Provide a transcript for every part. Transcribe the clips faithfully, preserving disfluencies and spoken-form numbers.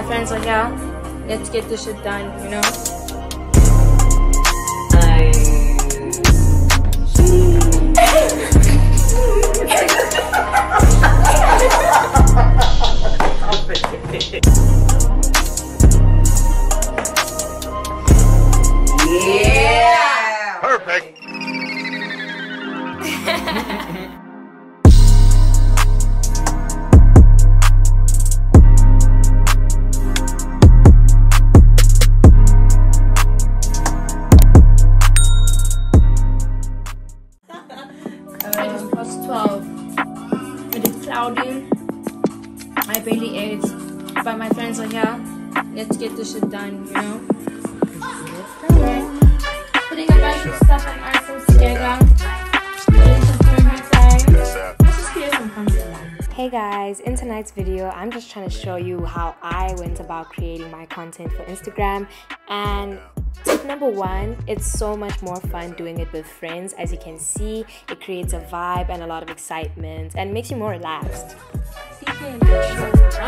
my friends like, yeah, let's get this shit done, you know? Yeah! Perfect! twelve. It is cloudy. I barely ate, but my friends are here. Let's get this shit done, you know? Anyway, putting a bunch of stuff on our food together. Hey guys, in tonight's video, I'm just trying to show you how I went about creating my content for Instagram. And tip number one, it's so much more fun doing it with friends. As you can see, it creates a vibe and a lot of excitement and makes you more relaxed. It's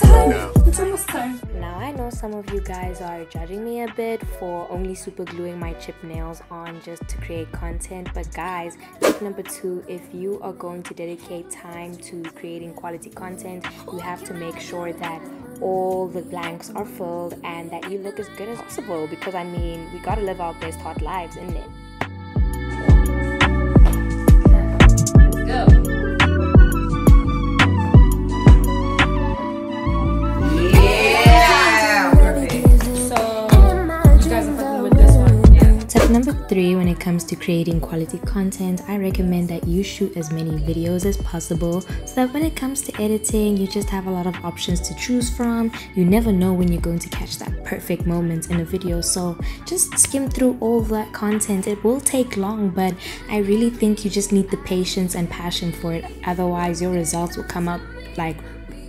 time. It's almost time. Now I know some of you guys are judging me a bit for only super gluing my chip nails on just to create content, but guys, tip number two, if you are going to dedicate time to creating quality content, you have to make sure that all the blanks are filled and that you look as good as possible, because I mean, we gotta live our best hot lives, isn't it? Number three, when it comes to creating quality content, I recommend that you shoot as many videos as possible so that when it comes to editing, you just have a lot of options to choose from. You never know when you're going to catch that perfect moment in a video, so just skim through all that content. It will take long, but I really think you just need the patience and passion for it. Otherwise, your results will come up like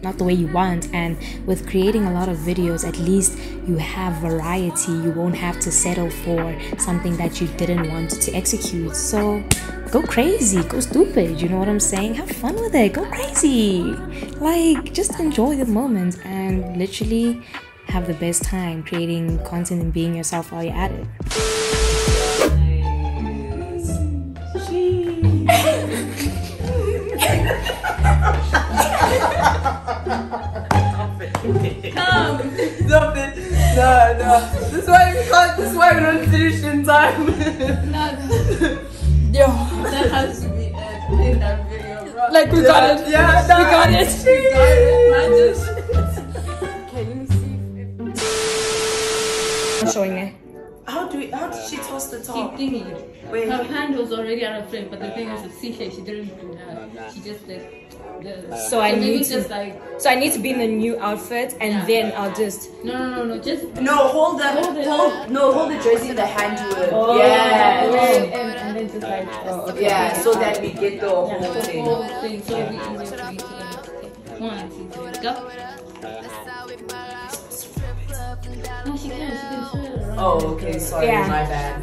not the way you want. And with creating a lot of videos, at least you have variety. You won't have to settle for something that you didn't want to execute. So go crazy, go stupid, you know what I'm saying? Have fun with it, go crazy, like just enjoy the moment and literally have the best time creating content and being yourself while you're at it. Stop it. No, no. This is why we can't, this is why we don't finish in time. No, yo, that has to be it in that video, bro. Like we yeah, got it. Yeah, we no, got it. We got it. Can you see? I'm showing it. How do we, how did she toss the top? She thingy. Wait. Her hand was already out of frame, but the thing is, see here, she didn't do that. She just like. The, so I need to just like, so I need to be in the new outfit and yeah. Then I'll just no no no no just no hold the hold, the, hold no hold the dress in the hand you would oh, yeah, yeah. And, and then just like oh, okay. Yeah, so that we get the whole yeah, thing, the whole thing so it'll be easier to be together. One, two, three, go. No, she can, she can show it. Oh, okay, sorry, yeah. My bad.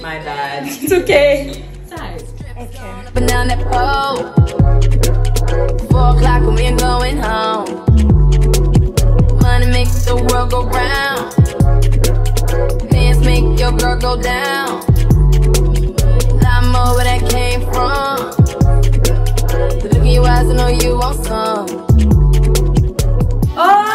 My bad. It's okay. Size. Okay. But now that oh, four o'clock when we're going home. Money makes the world go round. Dance make your girl go down. Lot more where that came from. Look at your eyes, I know you want some. Oh!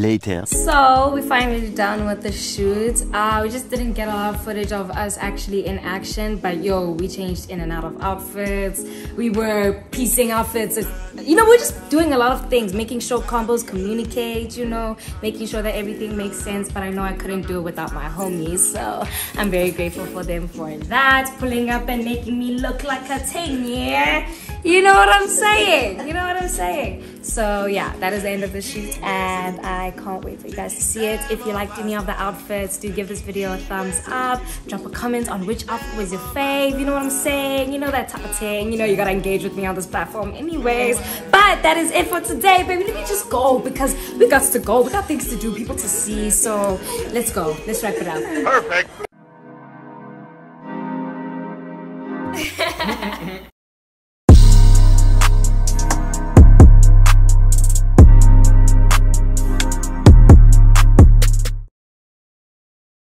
later. So we're finally done with the shoot. Uh, we just didn't get a lot of footage of us actually in action, but yo, we changed in and out of outfits. We were piecing outfits. You know, we're just doing a lot of things, making sure combos communicate, you know, making sure that everything makes sense. But I know I couldn't do it without my homies, so I'm very grateful for them for that, pulling up and making me look like a ten year. You know what I'm saying? You know what I'm saying? So yeah, that is the end of the shoot, and I can't wait for you guys to see it. If you liked any of the outfits, do give this video a thumbs up. Drop a comment on which outfit was your fave. You know what I'm saying? You know, that type of thing. You know, you gotta engage with me on this platform anyways. But that is it for today, baby. Let me just go, because we got to go. We got things to do, people to see. So let's go. Let's wrap it up. Perfect.